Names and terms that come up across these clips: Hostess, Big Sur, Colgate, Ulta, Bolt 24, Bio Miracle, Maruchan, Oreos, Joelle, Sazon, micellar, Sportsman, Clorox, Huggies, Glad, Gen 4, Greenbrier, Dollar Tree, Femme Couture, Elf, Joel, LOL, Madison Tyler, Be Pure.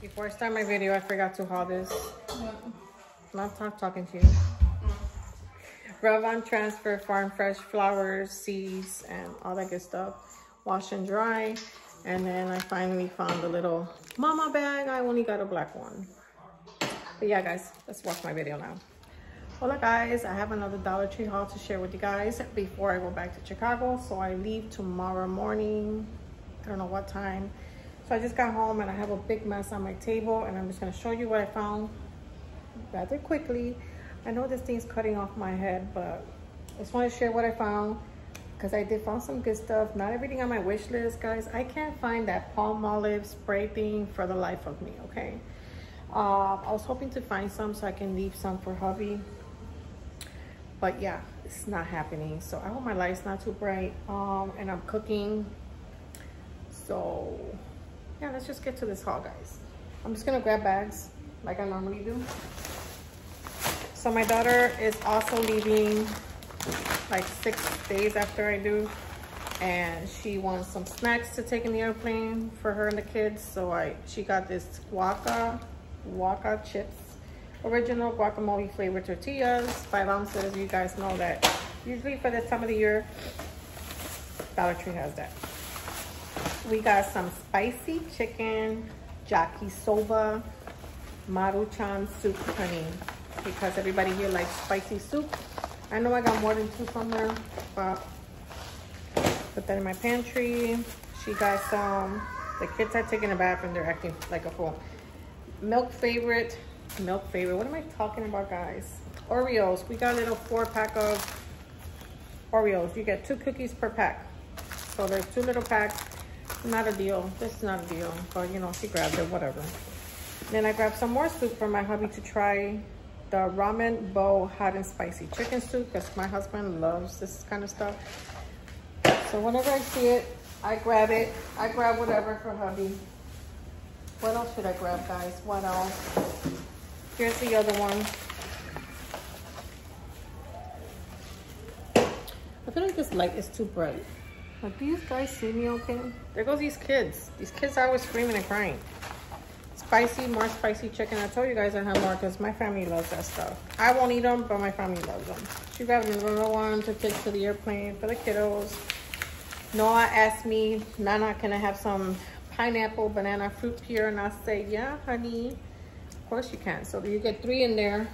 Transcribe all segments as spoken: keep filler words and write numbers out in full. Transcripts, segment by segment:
Before I start my video, I forgot to haul this. No. I'm not talking to you. Revlon Transfer Farm Fresh flowers, seeds, and all that good stuff. Wash and dry. And then I finally found a little mama bag. I only got a black one. But yeah, guys, let's watch my video now. Hola, guys. I have another Dollar Tree haul to share with you guys before I go back to Chicago. So I leave tomorrow morning. I don't know what time. So I just got home and I have a big mess on my table, and I'm just gonna show you what I found rather quickly. I know this thing's cutting off my head, but I just wanna share what I found because I did find some good stuff. Not everything on my wish list, guys. I can't find that palm olive spray thing for the life of me, okay? Uh, I was hoping to find some so I can leave some for hubby, but yeah, it's not happening. So I hope my light's not too bright, um, and I'm cooking, so. Yeah, let's just get to this haul, guys. I'm just gonna grab bags like I normally do. So my daughter is also leaving like six days after I do, and she wants some snacks to take in the airplane for her and the kids. So I she got this guaca guaca chips, original guacamole flavored tortillas, five ounces. You guys know that usually for this time of the year, Dollar Tree has that. We got some spicy chicken yakisoba Maruchan soup, honey, because everybody here likes spicy soup. I know I got more than two somewhere, but put that in my pantry. She got some, the kids are taking a bath and they're acting like a fool. Milk favorite, milk favorite. What am I talking about, guys? Oreos. We got a little four pack of Oreos. You get two cookies per pack. So there's two little packs. Not a deal. This is not a deal. But, you know, she grabbed it, whatever. Then I grabbed some more soup for my hubby to try. The ramen bowl hot and spicy chicken soup, because my husband loves this kind of stuff. So whenever I see it, I grab it. I grab whatever for hubby. What else should I grab, guys? What else? Here's the other one. I feel like this light is too bright. Like, do you guys see me okay? There goes these kids. These kids are always screaming and crying. Spicy, more spicy chicken. I told you guys I have more because my family loves that stuff. I won't eat them, but my family loves them. She grabbed a little one to take to the airplane for the kiddos. Noah asked me, Nana, can I have some pineapple banana fruit here? And I say, yeah, honey. Of course you can. So you get three in there.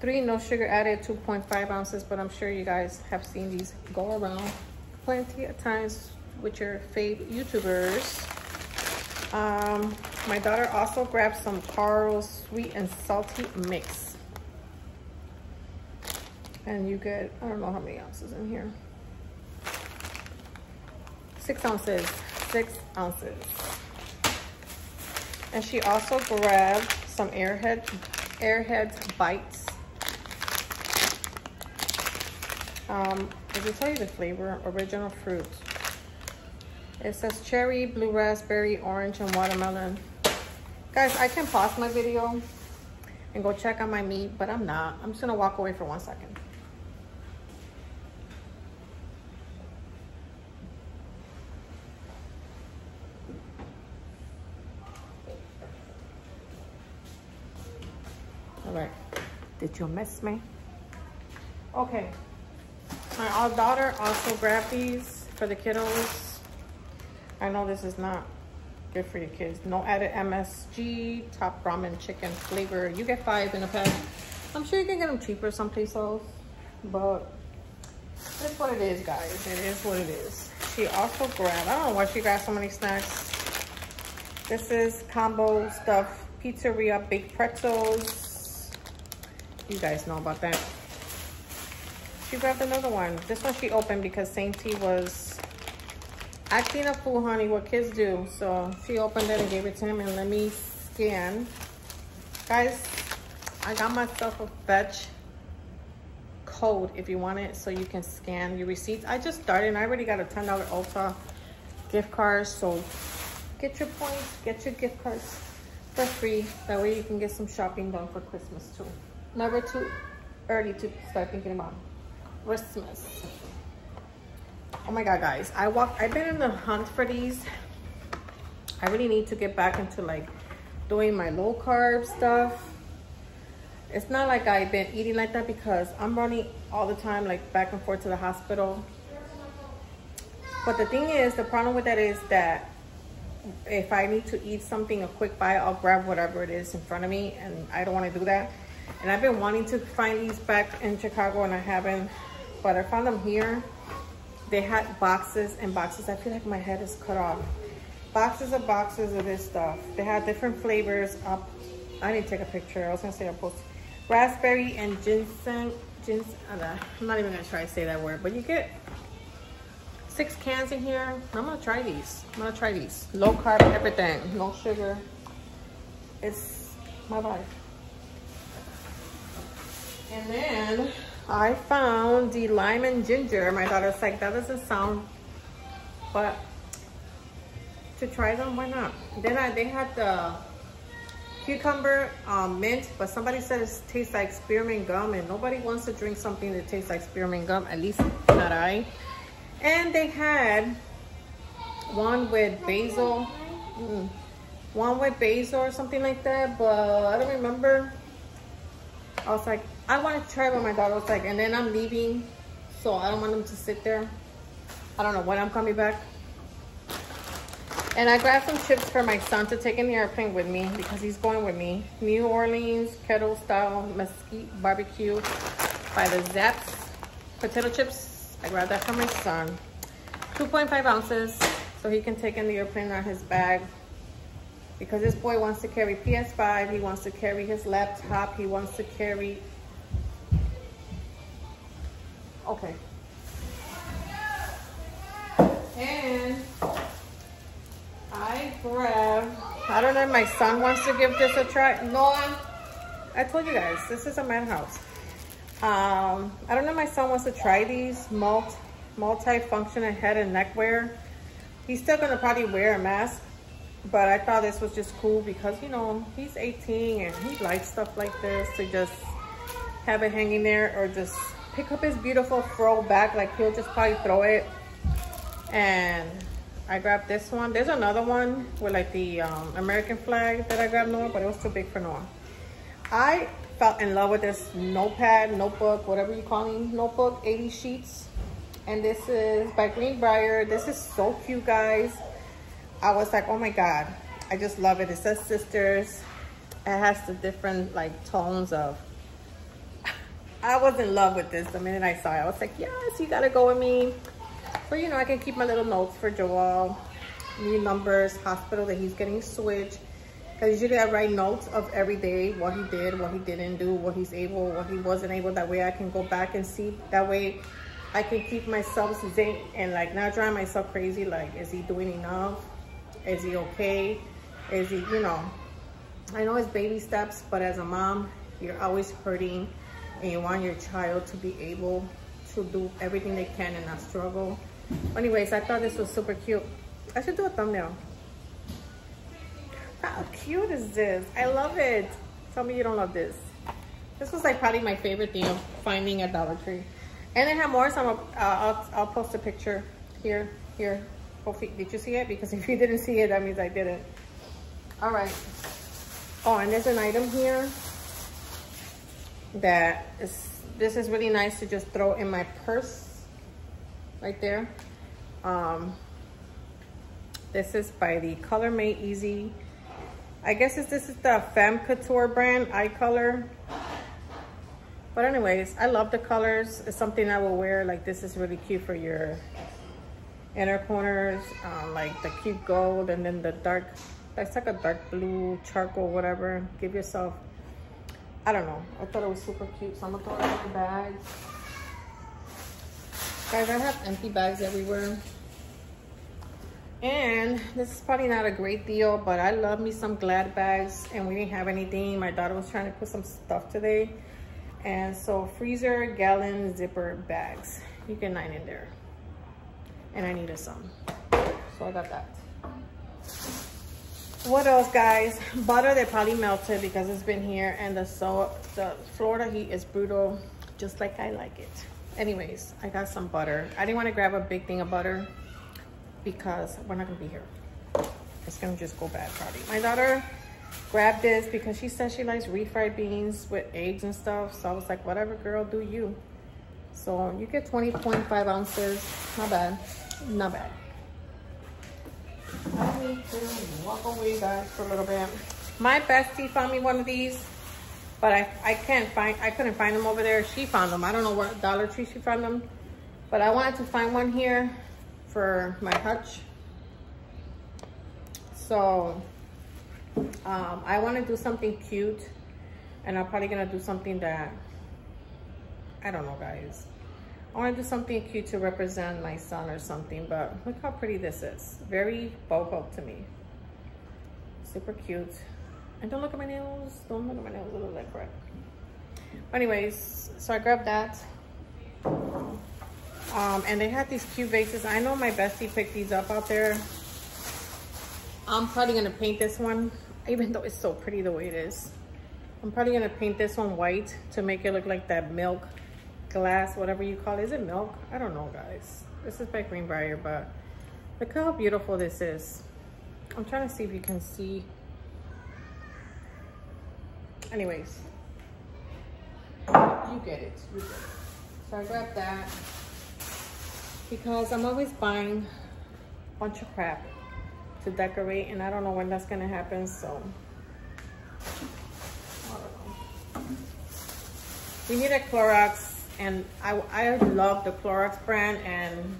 Three, no sugar added, two point five ounces. But I'm sure you guys have seen these go around plenty of times with your fave YouTubers. Um, my daughter also grabbed some Carl's sweet and salty mix. And you get, I don't know how many ounces in here. Six ounces, six ounces. And she also grabbed some Airheads, Airheads bites. Um, Did it tell you the flavor? Original fruit. It says cherry, blue raspberry, orange, and watermelon. Guys, I can pause my video and go check on my meat, but I'm not. I'm just gonna walk away for one second. All right. Did you miss me? Okay. My daughter also grabbed these for the kiddos. I know this is not good for your kids. No added M S G, top ramen chicken flavor. You get five in a pack. I'm sure you can get them cheaper someplace else, but that's what it is, guys. It is what it is. She also grabbed, I don't know why she grabbed so many snacks. This is combo stuff, pizzeria, baked pretzels. You guys know about that. She grabbed another one. This one she opened because Saint T was acting a fool, honey, what kids do. So she opened it and gave it to him, and let me scan. Guys, I got myself a fetch code if you want it, so you can scan your receipts. I just started and I already got a ten dollar Ulta gift card. So get your points, get your gift cards. for free. That way you can get some shopping done for Christmas too. Never too early to start thinking about Christmas. Oh my God, guys, I walk, I've been in the hunt for these. I really need to get back into like doing my low carb stuff. It's not like I've been eating like that because I'm running all the time, like back and forth to the hospital. But the thing is, the problem with that is that if I need to eat something, a quick bite, I'll grab whatever it is in front of me, and I don't want to do that. And I've been wanting to find these back in Chicago, and I haven't, but I found them here. They had boxes and boxes. I feel like my head is cut off. Boxes of boxes of this stuff. They had different flavors up. I didn't take a picture. I was gonna say I'll post raspberry and ginseng. Ginseng. I'm not even gonna try to say that word. But you get six cans in here. I'm gonna try these. I'm gonna try these. Low carb, everything. No sugar. It's my life. And then I found the lime and ginger. My daughter's like, that doesn't sound, but to try them, why not? Then I, they had the cucumber um, mint, but somebody said it tastes like spearmint gum, and nobody wants to drink something that tastes like spearmint gum, at least not I. And they had one with basil, mm, one with basil or something like that, but I don't remember. I was like, I want to try, but my daughter was like, and then I'm leaving, so I don't want them to sit there. I don't know when I'm coming back. And I grabbed some chips for my son to take in the airplane with me because he's going with me. New Orleans kettle style mesquite barbecue by the Zaps potato chips. I grabbed that for my son. two point five ounces so he can take in the airplane out his bag. Because this boy wants to carry P S five, he wants to carry his laptop, he wants to carry... Okay. And... I grab, I don't know if my son wants to give this a try. No, I told you guys, this is a madhouse. Um, I don't know if my son wants to try these multi, multi-functional head and neck wear. He's still gonna probably wear a mask, but I thought this was just cool because, you know, he's eighteen and he likes stuff like this, to just have it hanging there or just pick up his beautiful fro back. Like he'll just probably throw it. And I grabbed this one. There's another one with like the um, American flag that I grabbed Noah, but it was too big for Noah. I fell in love with this notepad, notebook, whatever you call it, notebook, eighty sheets. And this is by Greenbrier. This is so cute, guys. I was like, oh my God, I just love it. It says sisters. It has the different like tones of, I was in love with this the minute I saw it. I was like, yes, you gotta go with me. But you know, I can keep my little notes for Joel, new numbers, hospital that he's getting switched. Because usually I write notes of every day, what he did, what he didn't do, what he's able, what he wasn't able. That way I can go back and see. That way I can keep myself zinc and like not drive myself crazy. Like, is he doing enough? Is he okay? Is he, you know, I know it's baby steps, but as a mom, you're always hurting and you want your child to be able to do everything they can and not struggle. Anyways, I thought this was super cute. I should do a thumbnail. How cute is this? I love it. Tell me you don't love this. This was like probably my favorite thing of finding at Dollar Tree. And they have more, so I'm, uh, I'll, I'll post a picture here, here. Hopefully, did you see it? Because if you didn't see it, that means I didn't. All right. Oh, and there's an item here that is, this is really nice to just throw in my purse. Right there. Um, this is by the Color Mate Easy. I guess it's, this is the Femme Couture brand, eye color. But anyways, I love the colors. It's something I will wear. Like this is really cute for your inner corners, um, like the cute gold and then the dark, that's like a dark blue, charcoal, whatever. Give yourself, I don't know. I thought it was super cute. So I'm gonna throw it in the bag. Guys, I have empty bags everywhere. And this is probably not a great deal, but I love me some Glad bags and we didn't have anything. My daughter was trying to put some stuff today. And so freezer, gallon, zipper bags. You get nine in there. And I needed some. So I got that. What else, guys? Butter that probably melted because it's been here, and the so the Florida heat is brutal, just like I like it. Anyways, I got some butter. I didn't want to grab a big thing of butter because we're not gonna be here. It's gonna just go bad probably. My daughter grabbed this because she said she likes refried beans with eggs and stuff. So I was like, whatever, girl, do you. So you get twenty point five ounces. Not bad, not bad. I need to walk away, guys, for a little bit. My bestie found me one of these, but I, I can't find, I couldn't find them over there. She found them. I don't know where, Dollar Tree she found them. But I wanted to find one here for my hutch. So um, I want to do something cute, and I'm probably going to do something that, I don't know, guys. I want to do something cute to represent my son or something, but look how pretty this is. Very boho to me. Super cute. And don't look at my nails. Don't look at my nails. They look like crap. Anyways, so I grabbed that. Um, and they had these cute vases. I know my bestie picked these up out there. I'm probably going to paint this one, even though it's so pretty the way it is. I'm probably going to paint this one white to make it look like that milk glass, whatever you call it. Is it milk? I don't know, guys. This is by Greenbrier, but look how beautiful this is. I'm trying to see if you can see. Anyways, you get it, you get it. So I grabbed that because I'm always buying a bunch of crap to decorate, and I don't know when that's gonna happen, so I don't know. We need a Clorox. And I, I love the Clorox brand, and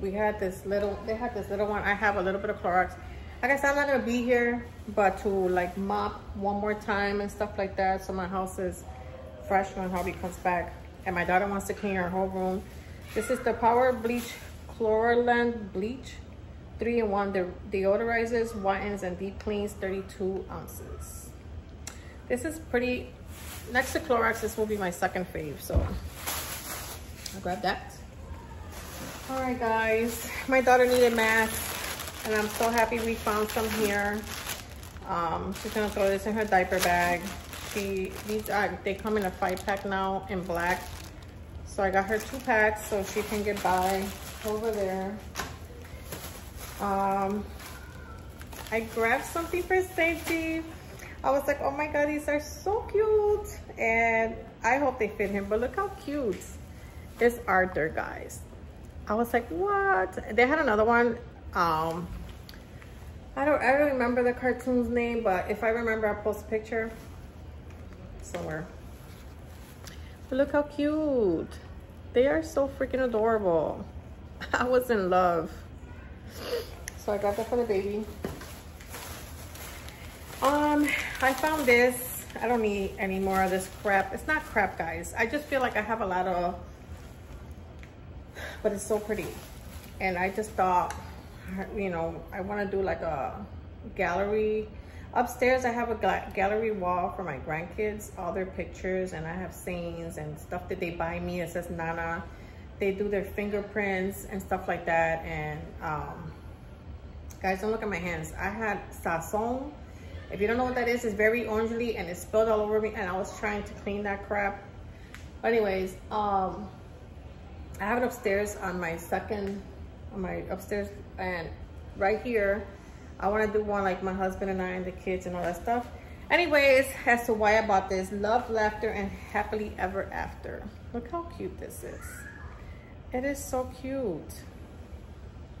we had this little, they had this little one. I have a little bit of Clorox. Like I said, I'm not gonna be here, but to like mop one more time and stuff like that. So my house is fresh when hubby comes back, and my daughter wants to clean her whole room. This is the Power Bleach Chlorland Bleach three in one de deodorizes, whitens, and deep cleans, thirty-two ounces. This is pretty. Next to Clorox, this will be my second fave, so I'll grab that. All right, guys. My daughter needed masks, and I'm so happy we found some here. Um, she's gonna throw this in her diaper bag. She these are they come in a five pack now in black, so I got her two packs so she can get by over there. Um, I grabbed something for safety. I was like, oh my God, these are so cute. And I hope they fit him, but look how cute. It's Arthur, guys. I was like, what? They had another one. Um, I don't I don't remember the cartoon's name, but if I remember, I'll post a picture somewhere. But look how cute. They are so freaking adorable. I was in love. So I got that for the baby. Um, I found this. I don't need any more of this crap. It's not crap, guys. I just feel like I have a lot of, but it's so pretty. And I just thought, you know, I want to do like a gallery. Upstairs, I have a gallery wall for my grandkids, all their pictures, and I have sayings and stuff that they buy me. It says Nana. They do their fingerprints and stuff like that. And, um, guys, don't look at my hands. I had Sazon. If you don't know what that is, it's very orangey and it spilled all over me, and I was trying to clean that crap. But anyways, um, I have it upstairs on my second, on my upstairs, and right here, I want to do one like my husband and I and the kids and all that stuff. Anyways, as to why I bought this, love, laughter, and happily ever after. Look how cute this is. It is so cute.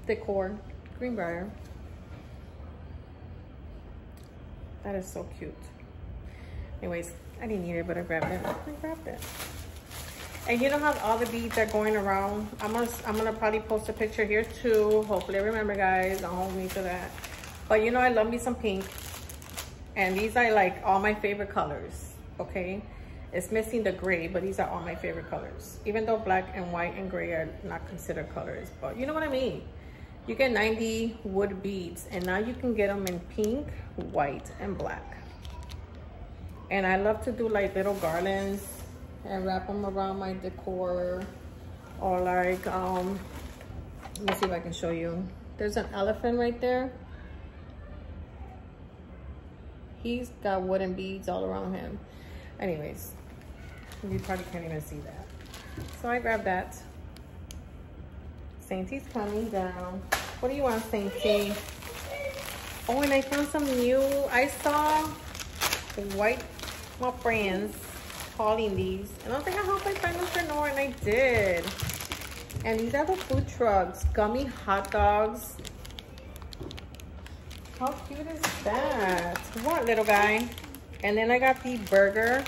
Decor, Greenbrier. That is so cute. Anyways, I didn't need it, but I grabbed it. I grabbed it. And you know how all the beads are going around? I'm gonna, I'm gonna probably post a picture here too. Hopefully, I remember, guys. Don't hold me to that. But you know, I love me some pink. And these are like all my favorite colors, okay? It's missing the gray, but these are all my favorite colors. Even though black and white and gray are not considered colors, but you know what I mean? You get ninety wood beads, and now you can get them in pink, white, and black. And I love to do like little garlands and wrap them around my decor, or like, um, let me see if I can show you. There's an elephant right there. He's got wooden beads all around him. Anyways, you probably can't even see that. So I grabbed that. Sainty's coming down. What do you want, Sainty? Oh, and I found some new. I saw white, my friends hauling these. And I was like, I hope I find them for Nora. And I did. And these are the food trucks. Gummy hot dogs. How cute is that? What, little guy? And then I got the burger.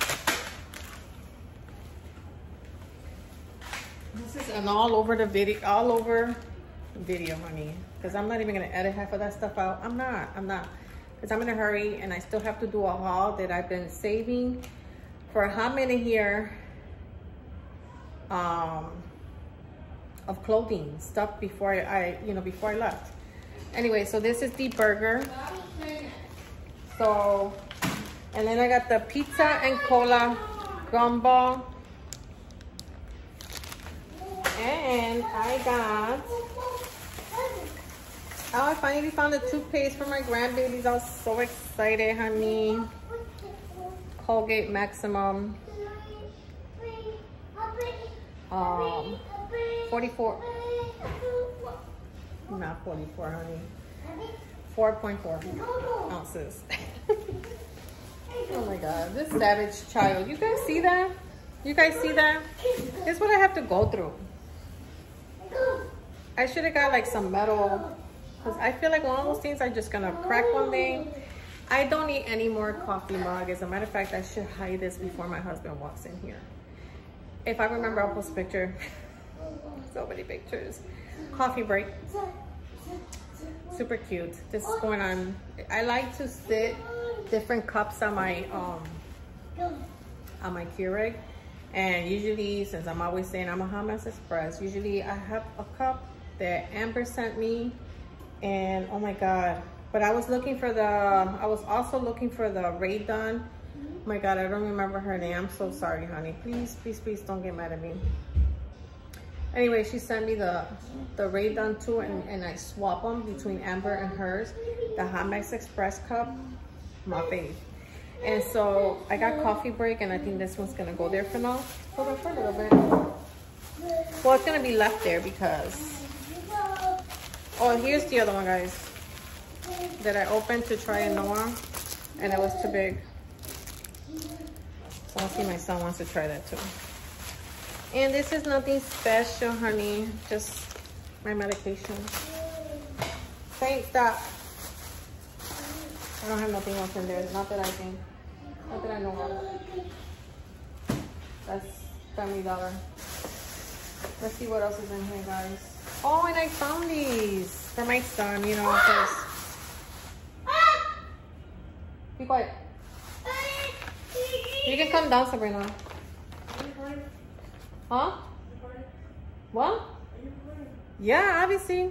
This is an all over the video, all over video, honey. Because I'm not even going to edit half of that stuff out. I'm not. I'm not. Because I'm in a hurry and I still have to do a haul that I've been saving for a hot minute here. Um, of clothing stuff before I, I, you know, before I left. Anyway, so this is the burger. So, and then I got the pizza and cola gumball. And I got, oh, I finally found the toothpaste for my grandbabies. I was so excited, honey. Colgate Maximum. Um, forty-four. Not forty-four, honey. four point four ounces. Oh my God, this savage child. You guys see that? You guys see that? This is what I have to go through. I should have got like some metal. Because I feel like one of those things are just going to crack one day. I don't need any more coffee mug. As a matter of fact, I should hide this before my husband walks in here. If I remember, I'll post a picture. So many pictures. Coffee break. Super cute. This is going on. I like to sit different cups on my, um, on my Keurig. And usually, since I'm always saying I'm a hot mess express, usually I have a cup that Amber sent me. And oh my God, but I was looking for the, I was also looking for the Raydon. Oh my God, I don't remember her name. I'm so sorry, honey. Please, please, please don't get mad at me. Anyway, she sent me the, the Raydon too, and, and I swap them between Amber and hers. The Hot Mix Express cup, my fave. And so I got coffee break, and I think this one's gonna go there for now. Hold on for a little bit. Well, it's gonna be left there because, oh, here's the other one, guys, that I opened to try and Noah, and it was too big. So I'll see, my son wants to try that too. And this is nothing special, honey. Just my medication. Thanks, Doc. I don't have nothing else in there. Not that I think. Not that I know of. That's Family Dollar. Let's see what else is in here, guys. Oh, and I found these for my son, you know, because... Be quiet. You can come down, Sabrina. Huh? What? Yeah, obviously.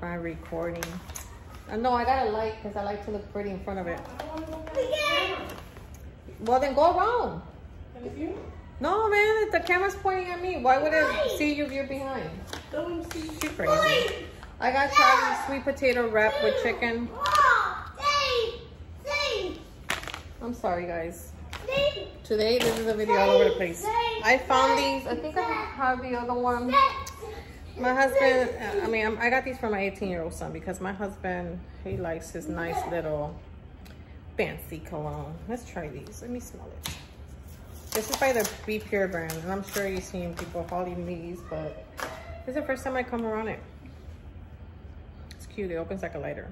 By recording. Uh, no, I got a light because I like to look pretty in front of it. Well, then go around. No, man, the camera's pointing at me. Why would it see you if you're behind? She crazy. I got Charlie's sweet potato wrap with chicken. I'm sorry, guys. Today, this is a video all over the place. I found these. I think I have the other one. My husband, I mean, I got these for my eighteen-year-old son because my husband, he likes his nice little fancy cologne. Let's try these. Let me smell it. This is by the Be Pure brand, and I'm sure you've seen people hauling these, but this is the first time I come around it. It's cute. It opens like a lighter.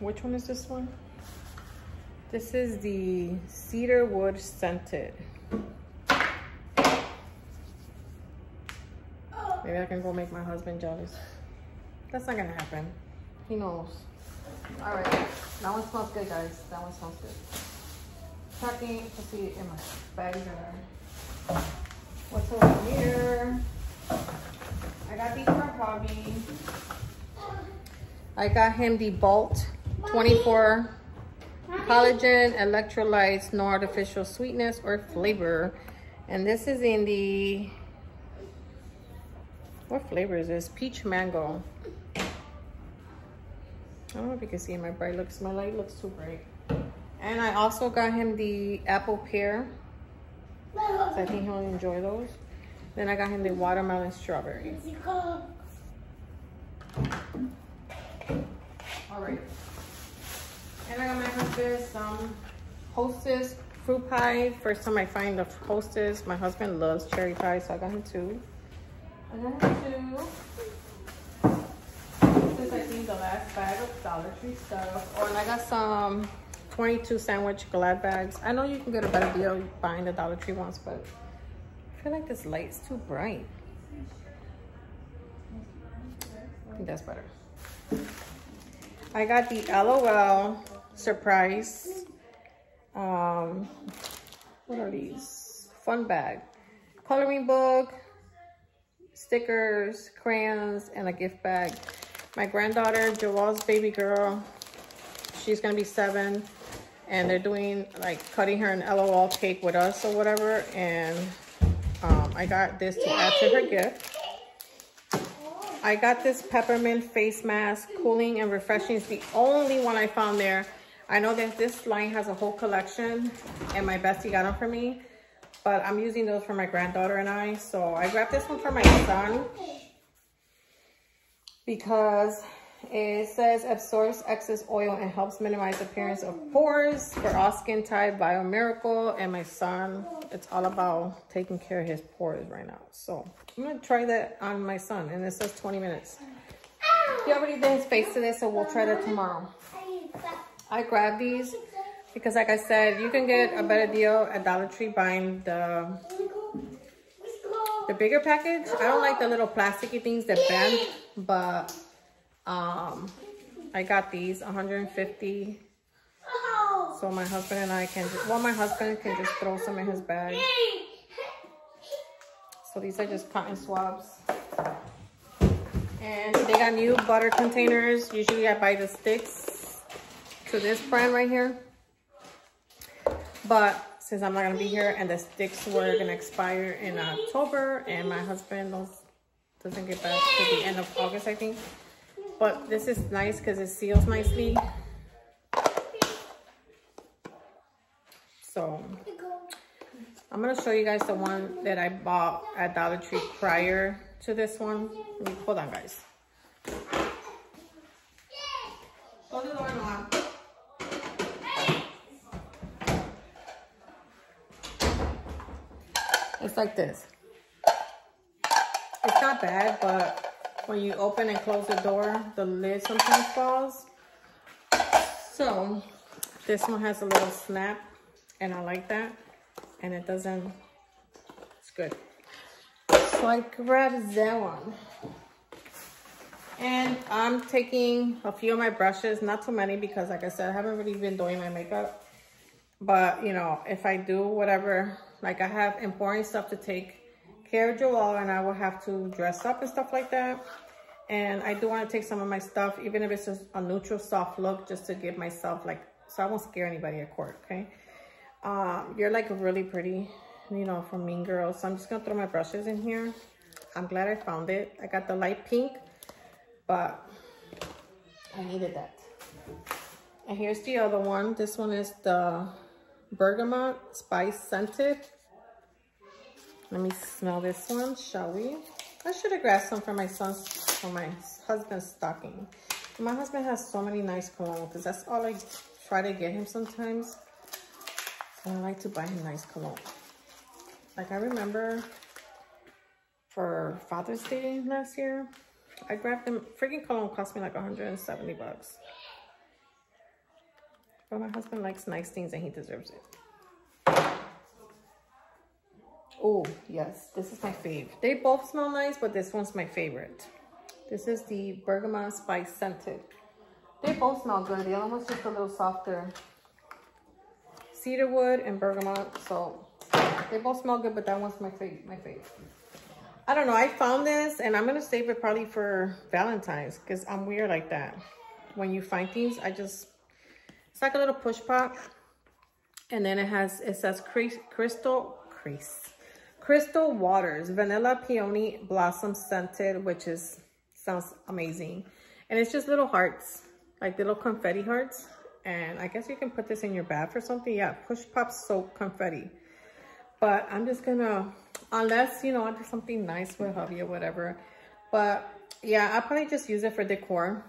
Which one is this one? This is the cedarwood scented. Maybe I can go make my husband jealous. That's not gonna happen. He knows. All right, that one smells good, guys. That one smells good. Checking to see it in my bag there. What's over here? I got these for Bobby. I got him the Bolt twenty-four collagen electrolytes, no artificial sweetness or flavor, and this is in the What flavor is this? Peach mango. I don't know if you can see my bright looks. My light looks too bright. And I also got him the apple pear. So I think he'll enjoy those. Then I got him the watermelon strawberry. Alright. And I got my husband some Hostess fruit pie. First time I find the Hostess. My husband loves cherry pie, so I got him two. I got him two. This is, I think, the last bag of Dollar Tree stuff. Oh, and I got some twenty-two sandwich Glad bags. I know you can get a better deal buying the Dollar Tree ones, but I feel like this light's too bright. I think that's better. I got the LOL surprise. Um, what are these? Fun bag. Coloring book, stickers, crayons, and a gift bag. My granddaughter, Joelle's baby girl, she's gonna be seven, and they're doing like cutting her an LOL cake with us or whatever. And um, I got this to add to her gift. I got this peppermint face mask, cooling and refreshing. It's the only one I found there. I know that this line has a whole collection, and my bestie got them for me, but I'm using those for my granddaughter and I. So I grabbed this one for my son because it says absorbs excess oil and helps minimize appearance of pores for all skin type. Bio Miracle. And my son, it's all about taking care of his pores right now, so I'm gonna try that on my son. And it says twenty minutes. He already did his face today, so we'll try that tomorrow. I grabbed these because, like I said, you can get a better deal at Dollar Tree buying the the bigger package. I don't like the little plasticky things that bend, but Um, I got these one hundred fifty, so my husband and I can just, well, my husband can just throw some in his bag. So these are just cotton swabs. And they got new butter containers. Usually I buy the sticks to this brand right here, but since I'm not gonna be here and the sticks were gonna expire in October, and my husband doesn't get back to the end of August, I think. But this is nice because it seals nicely. So I'm going to show you guys the one that I bought at Dollar Tree prior to this one. Let me, hold on, guys. Hold the door on. It's like this. It's not bad, but when you open and close the door, the lid sometimes falls. So this one has a little snap, and I like that. And it doesn't, it's good. So I grabbed that one. And I'm taking a few of my brushes, not too many, because like I said, I haven't really been doing my makeup. But you know, if I do whatever, like I have important stuff to take care of Joelle, and I will have to dress up and stuff like that. And I do want to take some of my stuff, even if it's just a neutral soft look, just to give myself like, so I won't scare anybody at court, okay? Um, you're like really pretty, you know, from Mean Girls. So I'm just gonna throw my brushes in here. I'm glad I found it. I got the light pink, but I needed that. And here's the other one. This one is the bergamot spice scented. Let me smell this one, shall we? I should have grabbed some for my son's, for my husband's stocking. My husband has so many nice cologne, because that's all I try to get him sometimes. And I like to buy him nice cologne. Like I remember for Father's Day last year, I grabbed them. Freaking cologne cost me like one hundred seventy bucks. But my husband likes nice things and he deserves it. Oh, yes, this is my fave. They both smell nice, but this one's my favorite. This is the bergamot spice scented. They both smell good. The other one's just a little softer. Cedarwood and bergamot. So they both smell good, but that one's my fave. My fave. I don't know. I found this, and I'm going to save it probably for Valentine's, because I'm weird like that. When you find things, I just... It's like a little push pop. And then it has... It says crystal... Crease. Crystal Waters Vanilla Peony Blossom Scented, which is sounds amazing. And it's just little hearts, like little confetti hearts. And I guess you can put this in your bath or something. Yeah, push pop soap confetti. But I'm just gonna, unless, you know, I do something nice with hubby or whatever. But yeah, I'll probably just use it for decor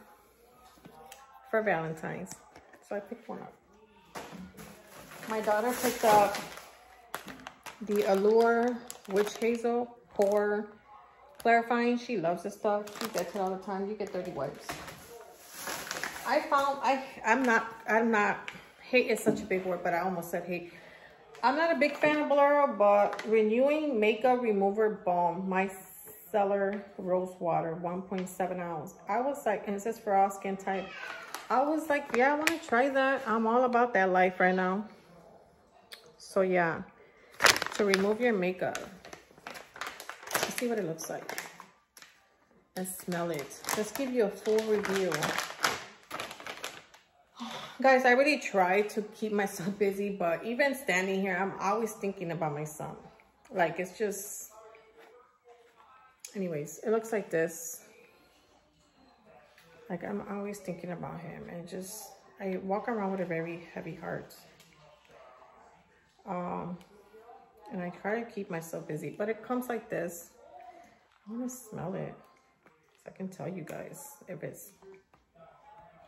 for Valentine's. So I picked one up. My daughter picked up the Allure Witch Hazel Pore Clarifying. She loves this stuff. She gets it all the time. You get dirty wipes. I found, I, I'm not, I'm not, hate is such a big word, but I almost said hate. I'm not a big fan of Bolero, but Renewing Makeup Remover Balm, Micellar Rose Water, one point seven ounce. I was like, and it says for all skin type. I was like, yeah, I want to try that. I'm all about that life right now. So yeah, to remove your makeup. Let's see what it looks like and smell it. Let's give you a full review. Guys, I really try to keep myself busy, but even standing here, I'm always thinking about my son. Like, it's just... Anyways, it looks like this. Like, I'm always thinking about him. And just... I walk around with a very heavy heart. Um, and I try to keep myself busy. But it comes like this. I want to smell it. So I can tell you guys if it's...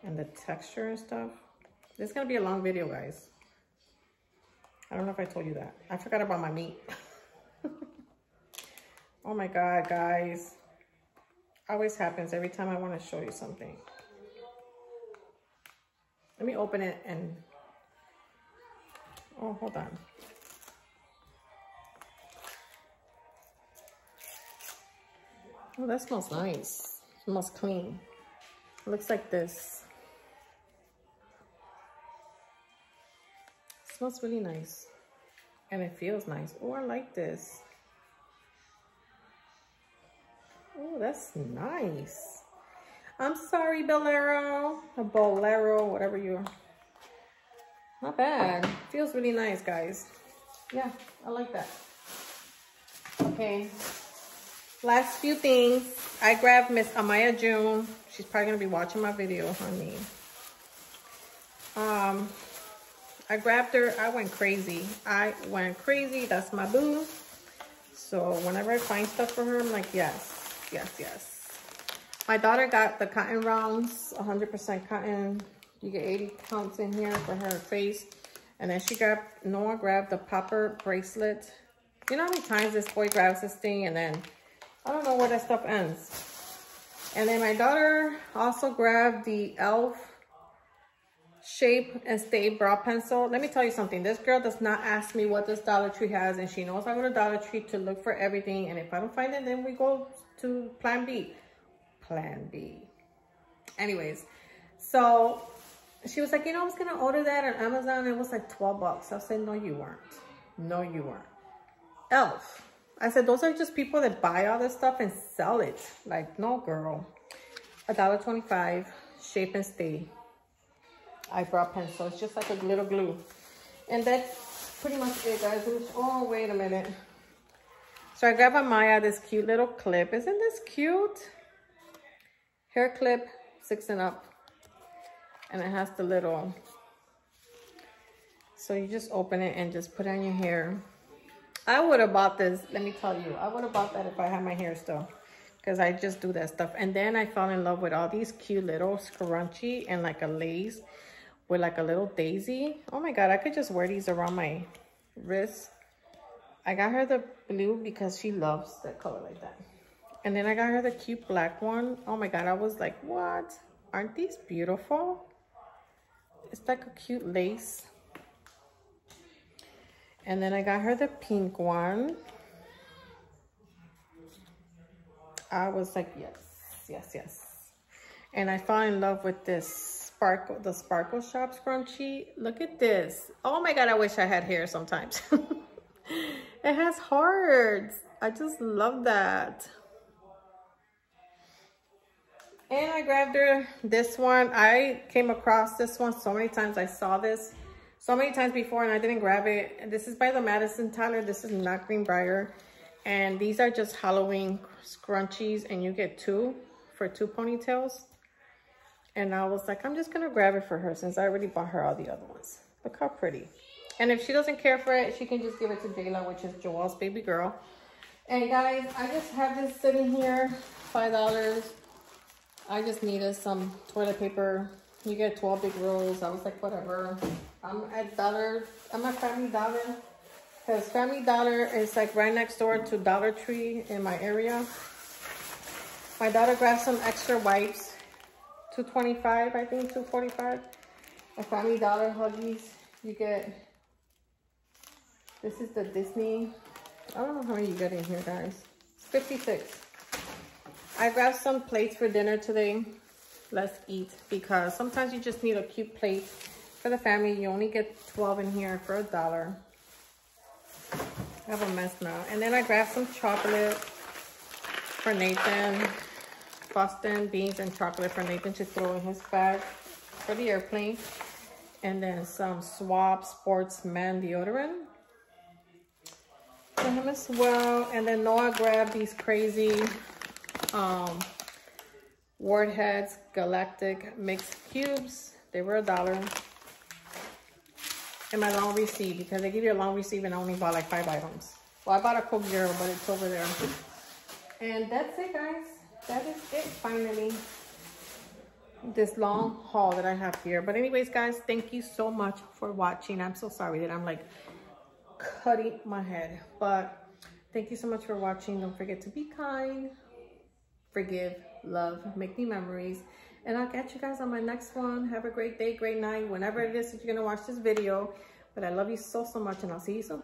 And the texture and stuff. This is gonna be a long video, guys. I don't know if I told you that. I forgot about my meat. Oh my God, guys. Always happens every time I wanna show you something. Let me open it and... Oh, hold on. Oh, that smells nice. It smells clean. It looks like this. Smells really nice and it feels nice. Oh, I like this. Oh, that's nice. I'm sorry, Bolero, a Bolero, whatever you are. Not bad. Feels really nice, guys. Yeah, I like that. Okay, last few things. I grabbed Miss Amaya June. She's probably gonna be watching my video, honey. Um. I grabbed her. I went crazy. I went crazy. That's my boo. So whenever I find stuff for her, I'm like, yes, yes, yes. My daughter got the cotton rounds, one hundred percent cotton. You get eighty counts in here for her face. And then she grabbed, Noah grabbed the popper bracelet. You know how many times this boy grabs this thing and then I don't know where that stuff ends. And then my daughter also grabbed the Elf Shape and Stay brow pencil. Let me tell you something. This girl does not ask me what this Dollar Tree has, and she knows I go to Dollar Tree to look for everything. And if I don't find it, then we go to Plan B. Plan B. Anyways, so she was like, you know, I was gonna order that on Amazon. It was like twelve bucks. I said, no, you weren't. No, you weren't. Elf. I said, those are just people that buy all this stuff and sell it. Like, no, girl. a dollar twenty-five. Shape and Stay eyebrow pencil. It's just like a little glue. And that's pretty much it, guys. It was, oh, wait a minute. So I grabbed Amaya this cute little clip. Isn't this cute? Hair clip, six and up. And it has the little. So you just open it and just put it on your hair. I would have bought this. Let me tell you. I would have bought that if I had my hair still. Because I just do that stuff. And then I fell in love with all these cute little scrunchie and like a lace. With like a little daisy. Oh my God, I could just wear these around my wrist. I got her the blue because she loves that color like that. And then I got her the cute black one. Oh my God, I was like, what? Aren't these beautiful? It's like a cute lace. And then I got her the pink one. I was like, yes, yes, yes. And I fell in love with this. Sparkle, the Sparkle Shop scrunchie. Look at this. Oh my God, I wish I had hair sometimes. It has hearts. I just love that. And I grabbed her this one. I came across this one so many times. I saw this so many times before and I didn't grab it. This is by the Madison Tyler. This is not Greenbrier. And these are just Halloween scrunchies, and you get two for two ponytails. And I was like, I'm just going to grab it for her since I already bought her all the other ones. Look how pretty. And if she doesn't care for it, she can just give it to Jayla, which is Joelle's baby girl. And guys, I just have this sitting here, five dollars. I just needed some toilet paper. You get twelve big rolls. I was like, whatever. I'm at Dollar. I'm at Family Dollar. Because Family Dollar is like right next door to Dollar Tree in my area. My daughter grabbed some extra wipes. two twenty-five, I think, two forty-five. At Family Dollar Huggies, you get... This is the Disney. I don't know how many you get in here, guys. It's fifty-six. I grabbed some plates for dinner today. Let's eat, because sometimes you just need a cute plate for the family. You only get twelve in here for a dollar. I have a mess now. And then I grabbed some chocolate for Nathan. Boston beans and chocolate for Nathan to throw in his bag for the airplane. And then some Swab Sportsman deodorant for him as well. And then Noah grabbed these crazy um, Wardheads Galactic Mixed Cubes. They were a dollar. And my long receipt, because they give you a long receipt and I only bought like five items. Well, I bought a Coke Zero, but it's over there. And that's it, guys. That is it, finally. This long haul that I have here. But anyways, guys, thank you so much for watching. I'm so sorry that I'm like cutting my head. But thank you so much for watching. Don't forget to be kind. Forgive. Love. Make new memories. And I'll catch you guys on my next one. Have a great day, great night, whenever it is that you're going to watch this video. But I love you so, so much, and I'll see you soon.